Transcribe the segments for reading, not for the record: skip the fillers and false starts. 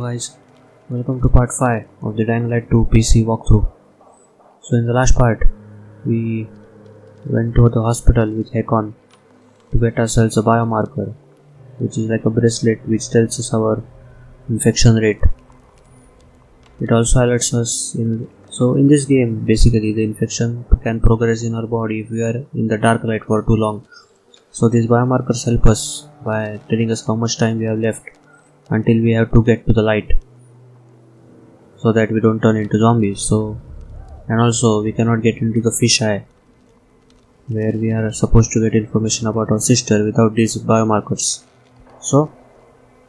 Hello guys, welcome to part 5 of the Dying Light 2 PC walkthrough. So in the last part, we went to the hospital with Hakon to get ourselves a biomarker, which is like a bracelet which tells us our infection rate. It also alerts us in this game, basically the infection can progress in our body if we are in the dark light for too long. So these biomarkers help us by telling us how much time we have left until we have to get to the light, so that we don't turn into zombies. And also we cannot get into the fish eye, where we are supposed to get information about our sister without these biomarkers. So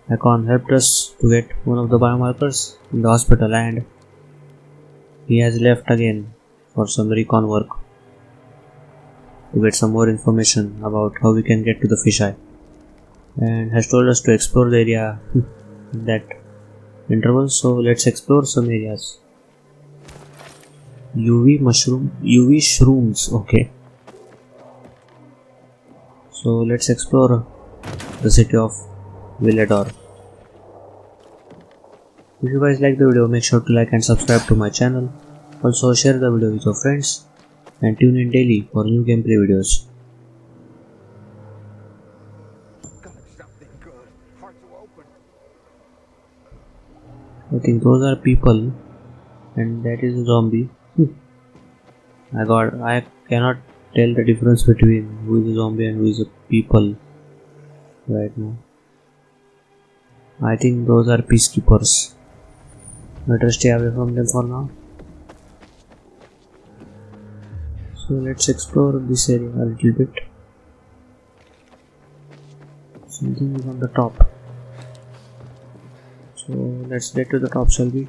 Hakon helped us to get one of the biomarkers in the hospital, and he has left again for some recon work to get some more information about how we can get to the fish eye, and has told us to explore the area in that interval. So let's explore some areas. UV shrooms, okay. So let's explore the city of Villedor. If you guys like the video, make sure to like and subscribe to my channel. Also share the video with your friends and tune in daily for new gameplay videos. I think those are people, and that is a zombie. I cannot tell the difference between who is a zombie and who is a people right now. I think those are peacekeepers. Let us stay away from them for now. So let's explore this area a little bit. Something is on the top. So let's get to the top, shall we?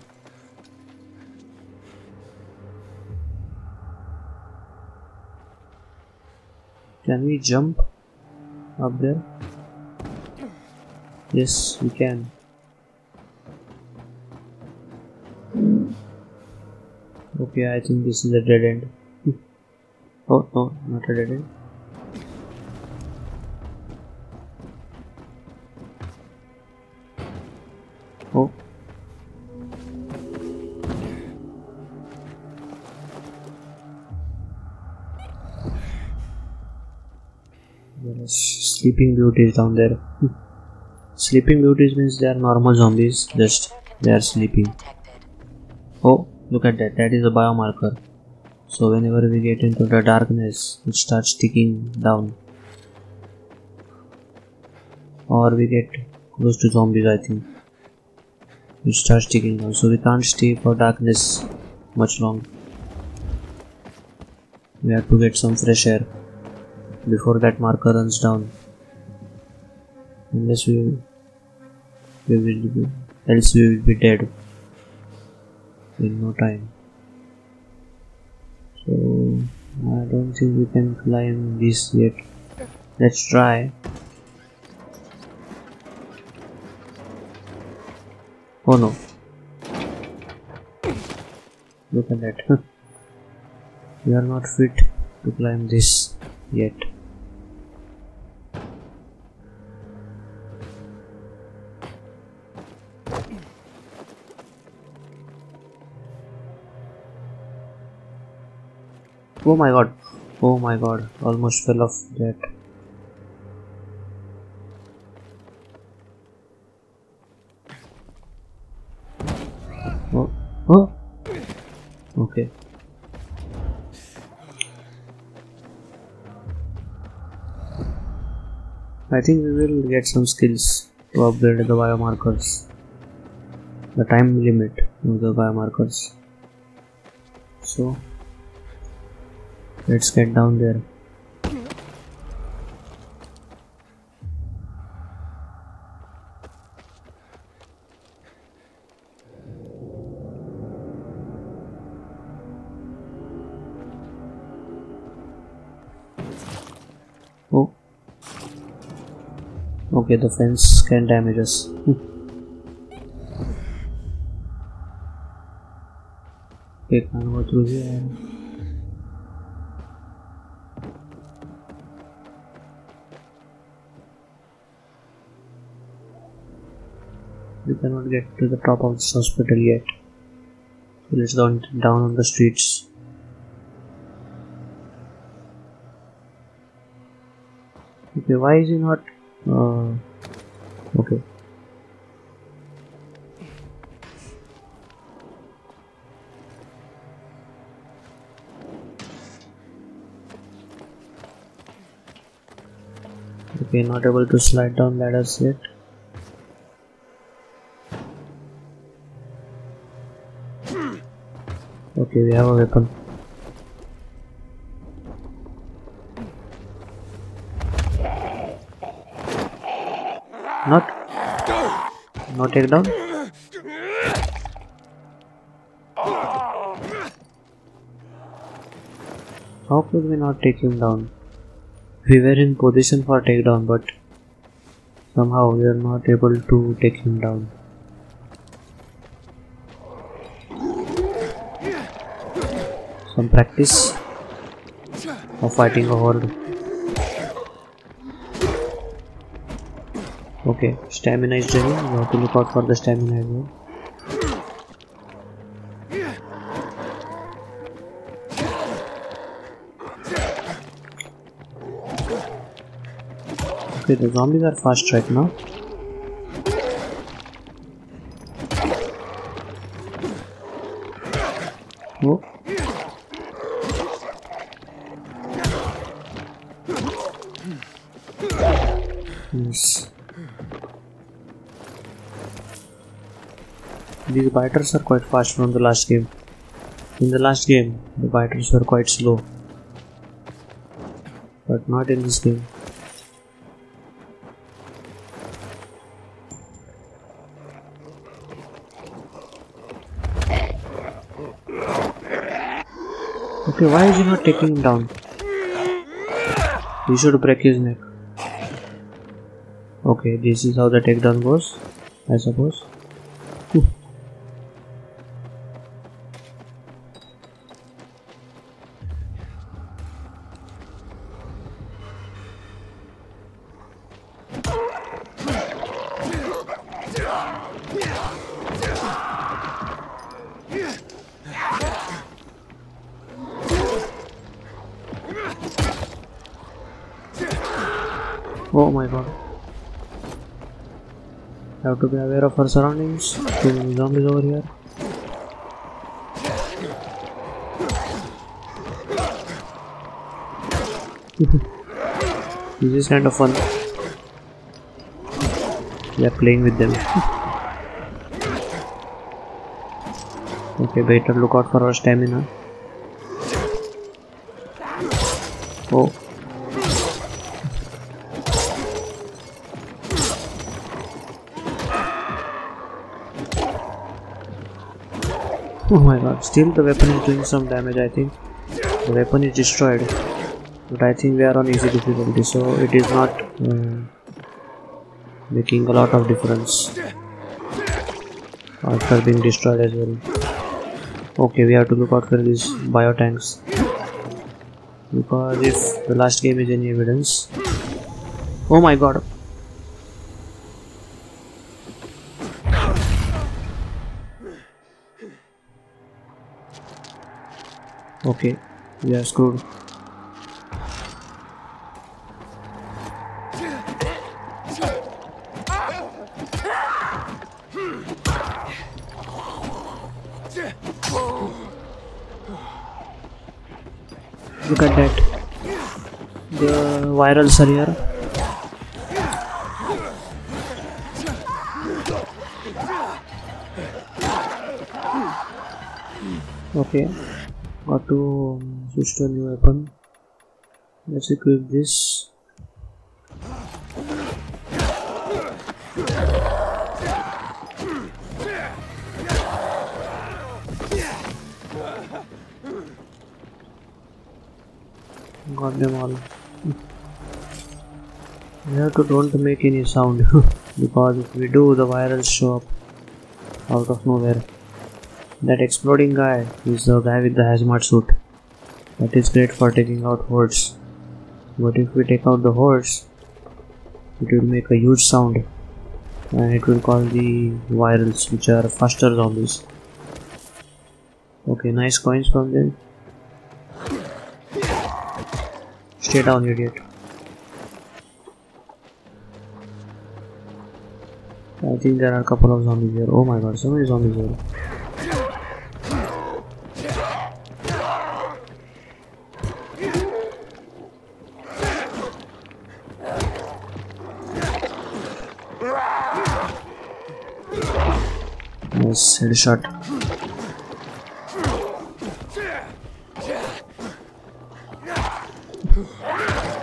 Can we jump up there? Yes, we can. Okay, I think this is a dead end. Oh no, not a dead end. Oh. Yes, sleeping beauties down there. Sleeping beauties means they are normal zombies, just they are sleeping. Oh, look at that, that is a biomarker. So whenever we get into the darkness, it starts ticking down. Or we get close to zombies, I think. It starts ticking down, so we can't stay for darkness much long. We have to get some fresh air before that marker runs down. Unless we will be dead in no time. So I don't think we can climb this yet. Let's try. Oh no, look at that. We are not fit to climb this yet. oh my god, almost fell off that. Oh, okay. I think we will get some skills to upgrade the biomarkers, the time limit of the biomarkers. So let's get down there. Oh, okay, the fence can damage us. Okay, can't go through here. cannot get to the top of this hospital yet. So let's go down on the streets. Okay, why is he not? Okay. Okay, not able to slide down ladders yet. Okay, we have a weapon. Not? No takedown? How could we not take him down? We were in position for takedown, but somehow we are not able to take him down. Some practice of fighting a horde. Okay, stamina is draining. You have to look out for the stamina as well. Okay, the zombies are fast right now. Oh. Yes. These biters are quite fast from the last game. In the last game, the biters were quite slow, but not in this game. Okay, why is he not taking him down? He should break his neck. Okay, this is how the takedown goes, I suppose. Ooh. Oh my god. I have to be aware of our surroundings. Too many zombies over here. This is kind of fun. We are playing with them. Okay, better look out for our stamina. Oh. Oh my god, still the weapon is doing some damage, I think. The weapon is destroyed. But I think we are on easy difficulty, so it is not making a lot of difference after being destroyed as well. Okay, we have to look out for these biotanks, because if the last game is any evidence... Oh my god! Okay, we are screwed. Look at that. The virals are here. Okay. Got to switch to a new weapon. Let's equip this. Got them all. We have to don't make any sound because if we do, the virals show up out of nowhere. That exploding guy is the guy with the hazmat suit. That is great for taking out hordes. But if we take out the hordes, it will make a huge sound. and it will call the virals, which are faster zombies. Okay, nice coins from them. Stay down, idiot. I think there are a couple of zombies here. Oh my god, so many zombies here. Nice headshot.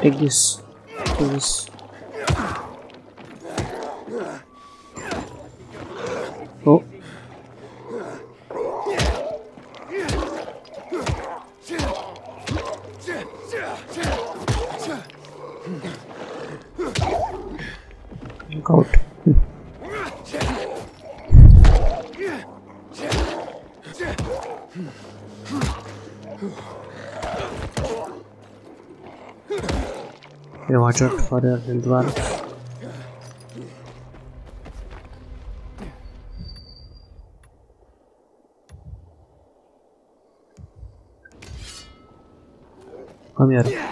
Take this. Take this. Oh. Look out. Okay, watch out for your health bar. Come here.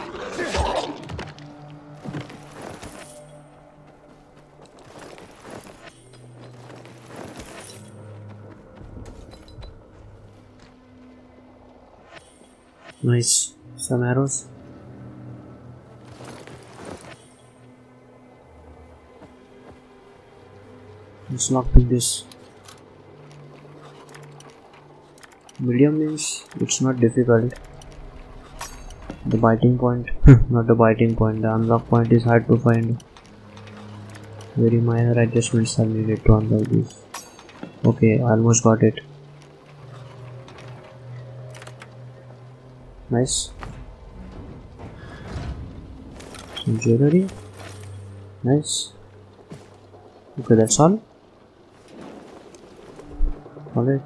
Nice. Some arrows. Let's lockpick this. Medium means it's not difficult. The biting point, not the biting point, the unlock point is hard to find. Very minor adjustments are needed to unlock this. Okay, I almost got it. Nice. Some jewelry. Nice. Okay, that's all. Alright.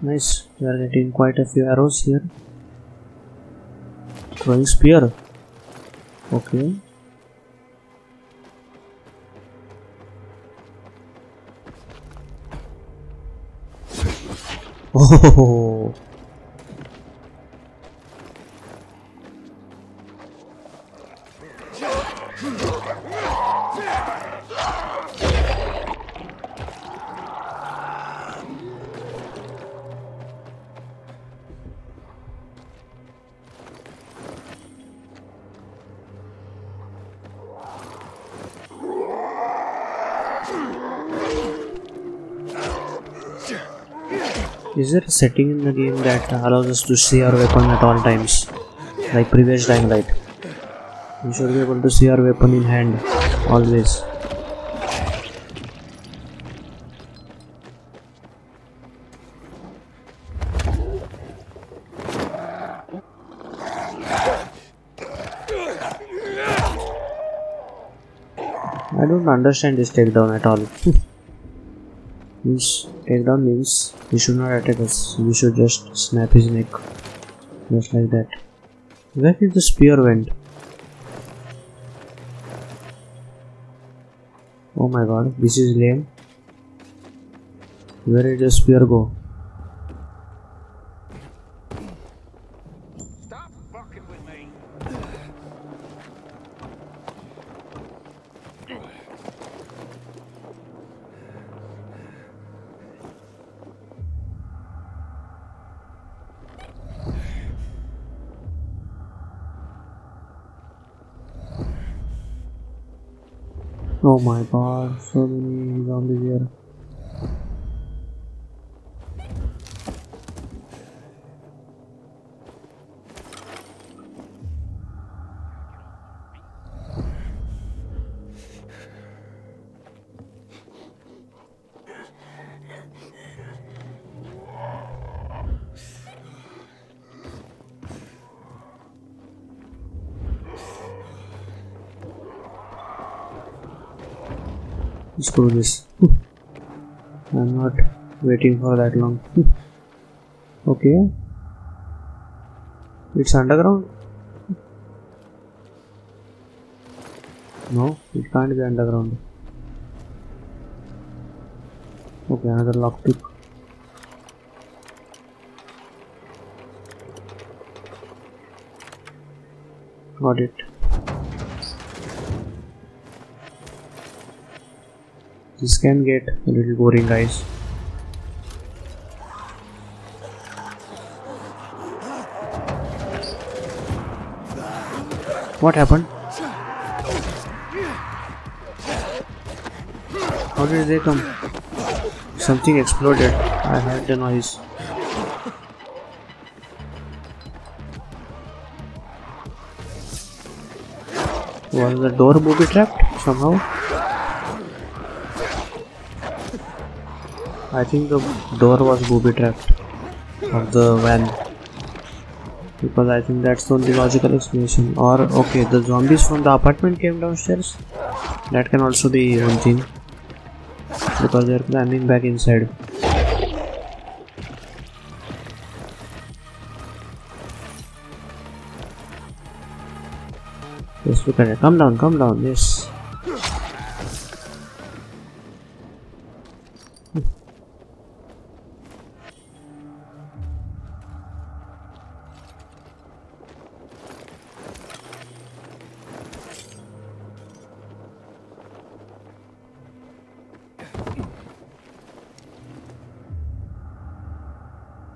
Nice, we are getting quite a few arrows here. Throwing spear. Okay. Oh. Is there a setting in the game that allows us to see our weapon at all times, like previous Dying Light? We should be able to see our weapon in hand, always. I don't understand this takedown at all. Means takedown means he should not attack us, we should just snap his neck, just like that. Where did the spear went? Oh my god, this is lame. Where did the spear go? Stop fucking with me. Oh my god, so many zombies here. Screw this. I'm not waiting for that long. Okay. It's underground? No, it can't be underground. Okay, another lockpick. Got it. This can get a little boring, guys. What happened? How did they come? Something exploded. I heard the noise. Was the door booby trapped somehow? I think the door was booby trapped of the van. Because I think that's the only logical explanation. Or okay, the zombies from the apartment came downstairs. That can also be one thing. Because they're climbing back inside. Yes, look at it. Come down, come down. Yes.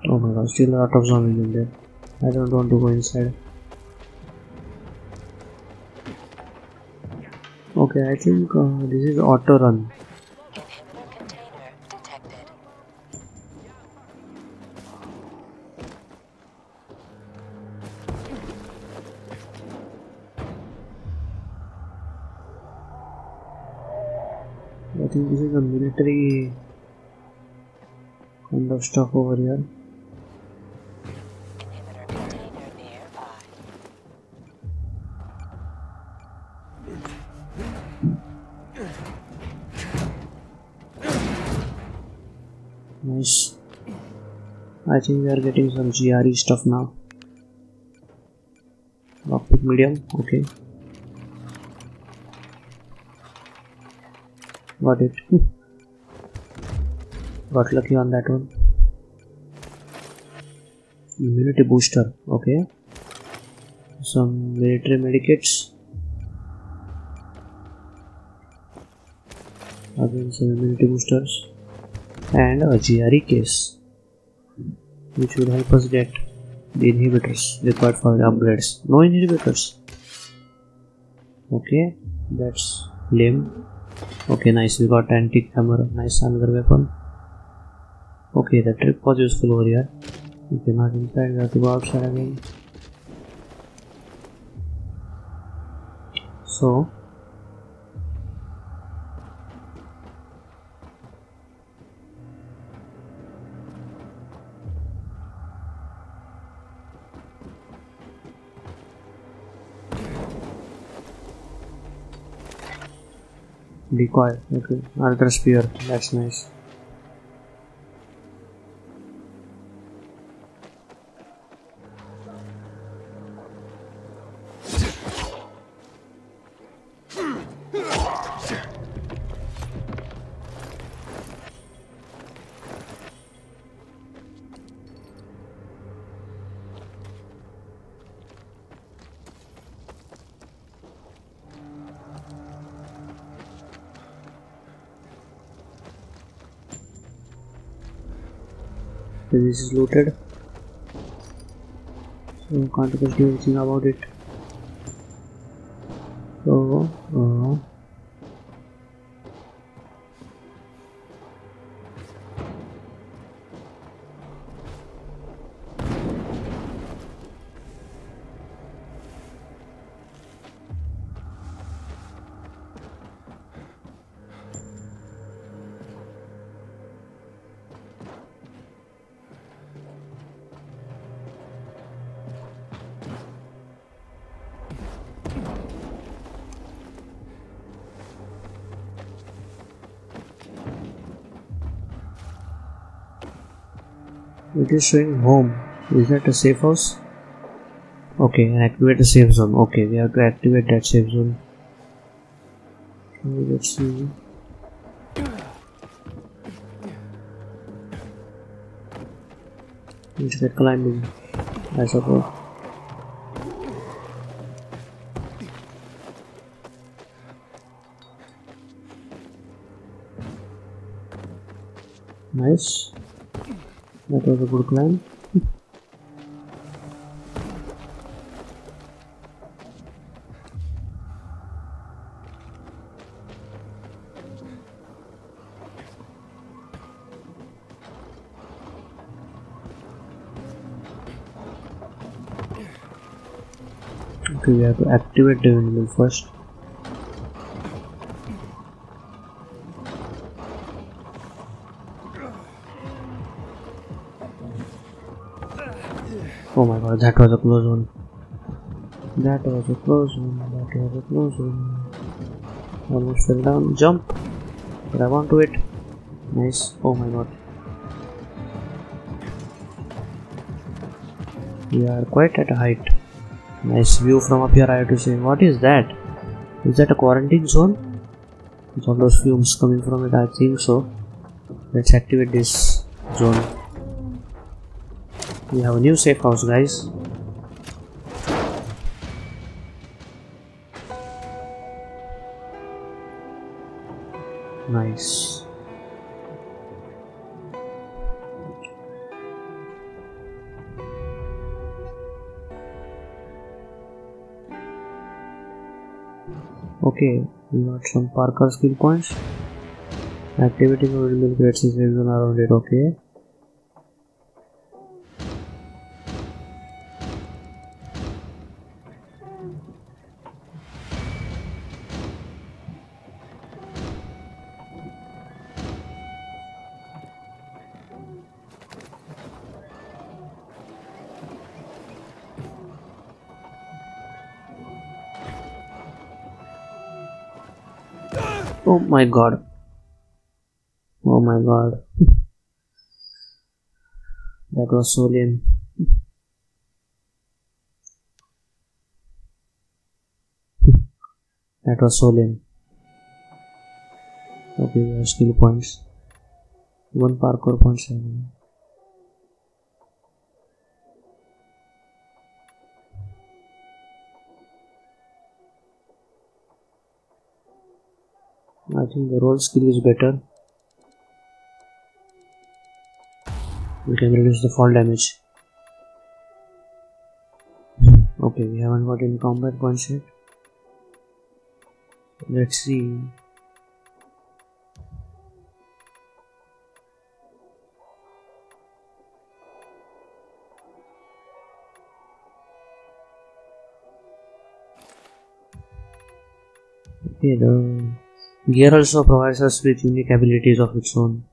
Oh my god, still a lot of zombies in there. I don't want to go inside. Okay, I think this is auto run. I think this is a military kind of stuff over here. Nice. I think we are getting some GRE stuff now. Lockpick medium, okay. Got it. Got lucky on that one. Immunity booster, okay. Some military medikits. Again, some immunity boosters. And a GRE case, which will help us get the inhibitors required for the upgrades. No inhibitors. Okay, that's lame. Okay, nice. We got antique hammer. Nice, another weapon. Okay, the trip was useful over here. Okay, not inside. We have to go outside again. So. Decoy, okay, Ultra Spear, that's nice. So this is looted, so I can't do anything about it. So it is showing home. Is that a safe house? Okay, and activate the safe zone. Okay, we have to activate that safe zone. Okay, let's see. We should get climbing, I suppose. Nice. That was a good climb. Okay, we have to activate the windmill first. Oh my god, that was a close one. That was a close one. That was a close one. Almost fell down. Jump! Grab onto it. Nice. Oh my god. We are quite at a height. Nice view from up here, I have to say. What is that? Is that a quarantine zone? With all those fumes coming from it, I think so. Let's activate this zone. We have a new safe house, guys. Nice. Okay, we got some Parker skill points. Activating the windmill creates a safe zone around it, okay. Oh my god. Oh my god. That was so lame. That was so lame. Okay, we have skill points. 1 parkour point 7. I think the roll skill is better. We can reduce the fall damage. Okay, we haven't got any combat points yet. Let's see. Okay, the gear also provides us with unique abilities of its own.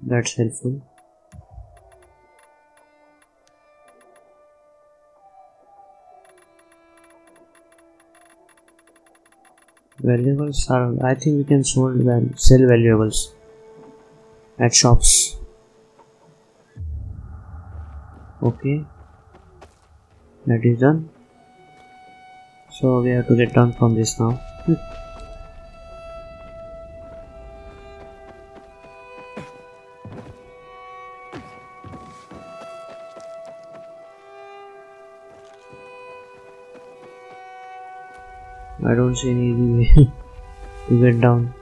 That's helpful. Valuables are... I think we can sell valuables at shops. Okay, that is done. So we have to get down from this now. I don't see any easy way to get down.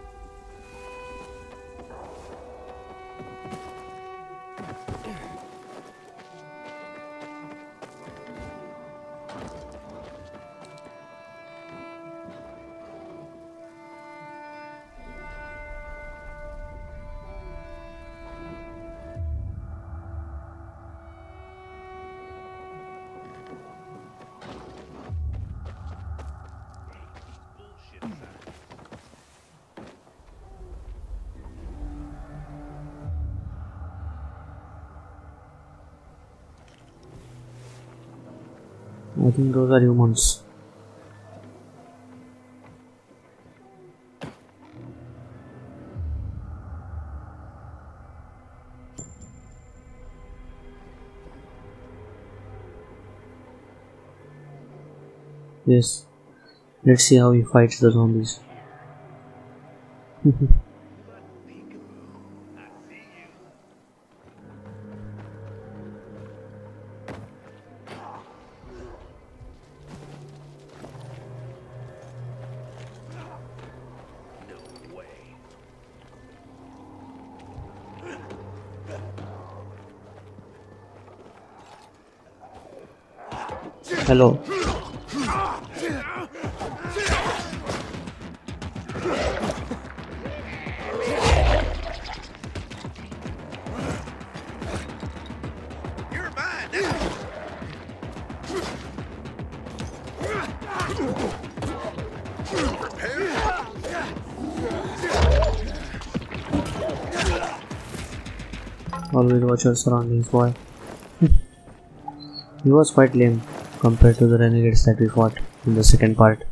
I think those are humans. Yes. Let's see how he fights the zombies. Hello. Always watch your surroundings, boy. He was quite lame compared to the renegades that we fought in the second part.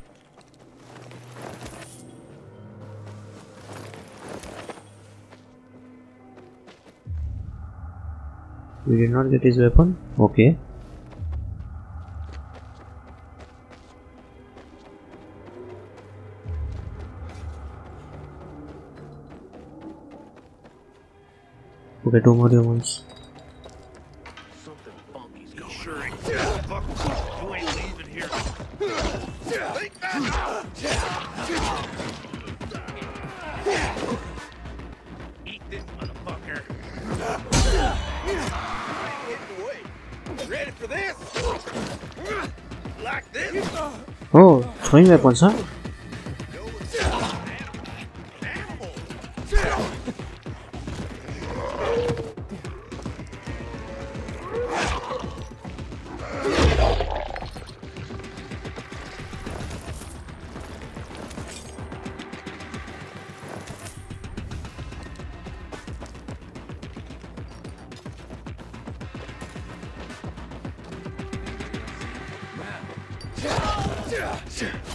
We did not get his weapon? Okay. Okay, two more humans. Oh, throwing weapons, huh?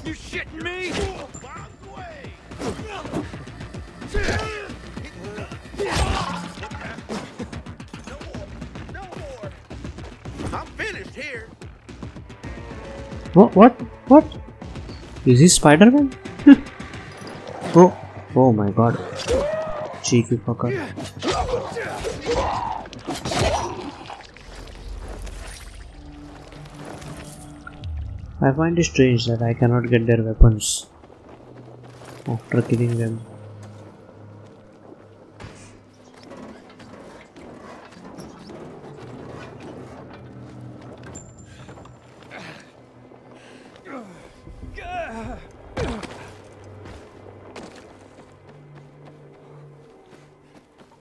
You shitting me? I'm finished here. What? Is he Spider-Man? Oh my god. Cheeky fucker. I find it strange that I cannot get their weapons after killing them.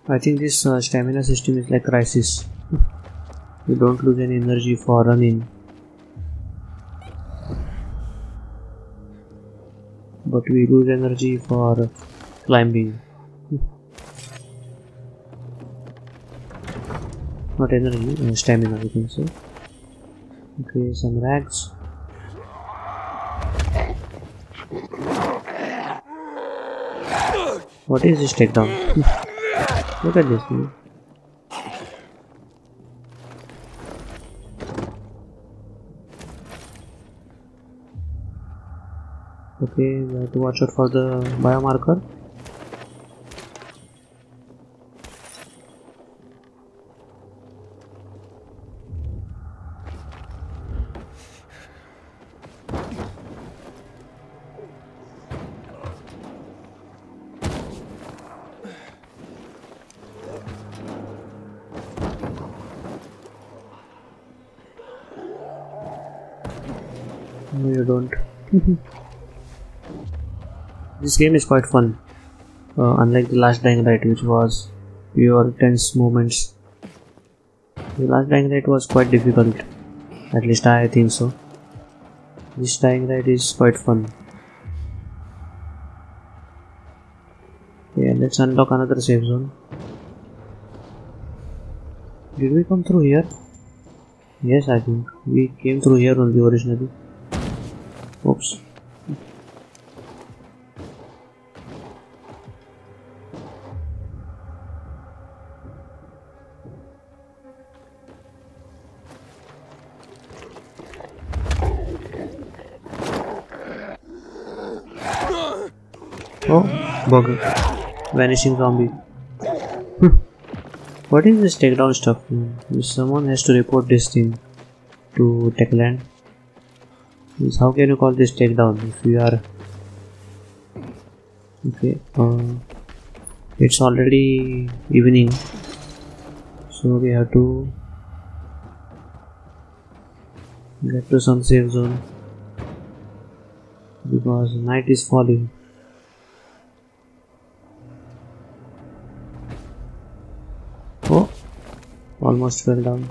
I think this stamina system is like Crisis. You don't lose any energy for running, but we lose energy for climbing. Not energy, stamina, I think so. Okay, some rags. What is this takedown? Look at this thing. Okay, we have to watch out for the biomarker. No, you don't. This game is quite fun, unlike the last Dying Light, which was pure tense moments. The last Dying Light was quite difficult, at least I think so. This Dying Light is quite fun. Yeah, let's unlock another safe zone. Did we come through here? Yes, I think we came through here only originally. Oops. Oh, bugger. Vanishing zombie. What is this takedown stuff? Someone has to report this thing to Techland. How can you call this takedown if you are... Okay, it's already evening, so we have to get to some safe zone because night is falling. Oh, almost fell down.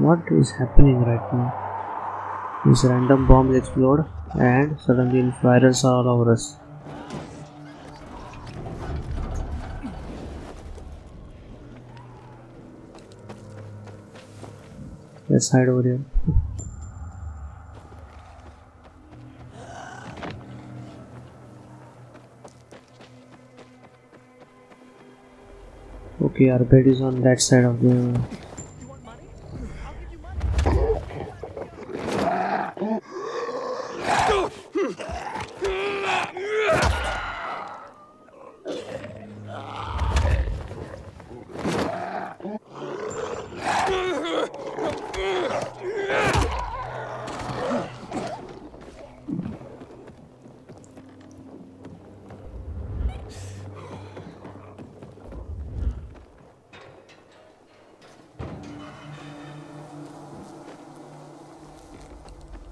What is happening right now? These random bombs explode and suddenly virus are all over us. Let's hide over here. Okay, our bed is on that side of the...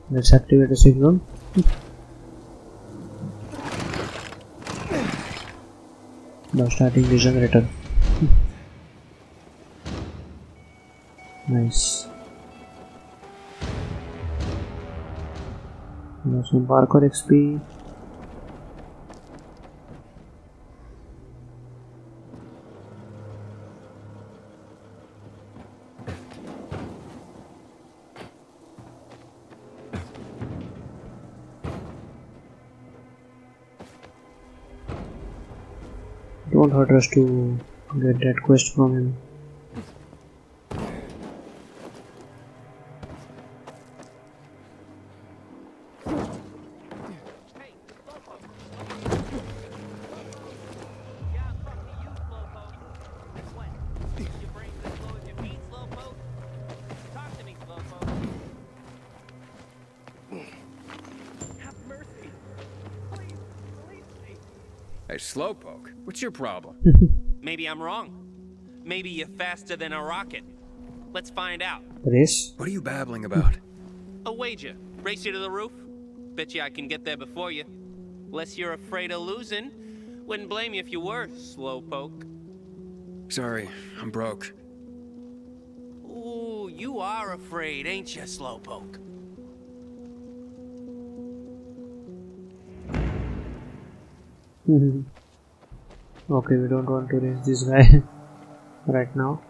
Let's activate a signal. Now starting the generator. Nice. Now some parkour XP. Don't hurt us to get that quest from him. Hey, slowpoke. What's your problem? Maybe I'm wrong. Maybe you're faster than a rocket. Let's find out. Race? What are you babbling about? A wager. Race you to the roof. Bet you I can get there before you. Unless you're afraid of losing. Wouldn't blame you if you were, slowpoke. Sorry, I'm broke. Ooh, you are afraid, ain't you, slowpoke? Okay, we don't want to raise this guy right now.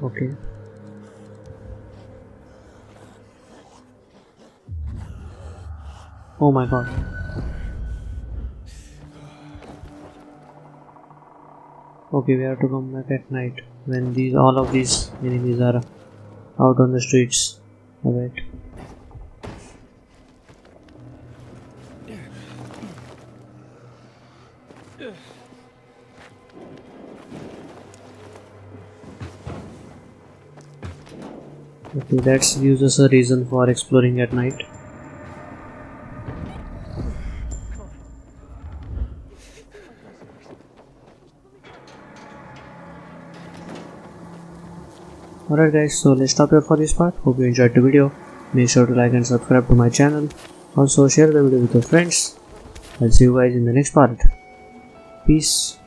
Okay. Oh my god. Okay, we have to come back at night when these all of these enemies are out on the streets. Alright. Okay, that gives us a reason for exploring at night. Alright guys, so let's stop here for this part. Hope you enjoyed the video. Make sure to like and subscribe to my channel. Also share the video with your friends. I'll see you guys in the next part. Peace.